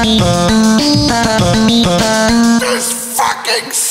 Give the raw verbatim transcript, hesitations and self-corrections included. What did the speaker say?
This fucking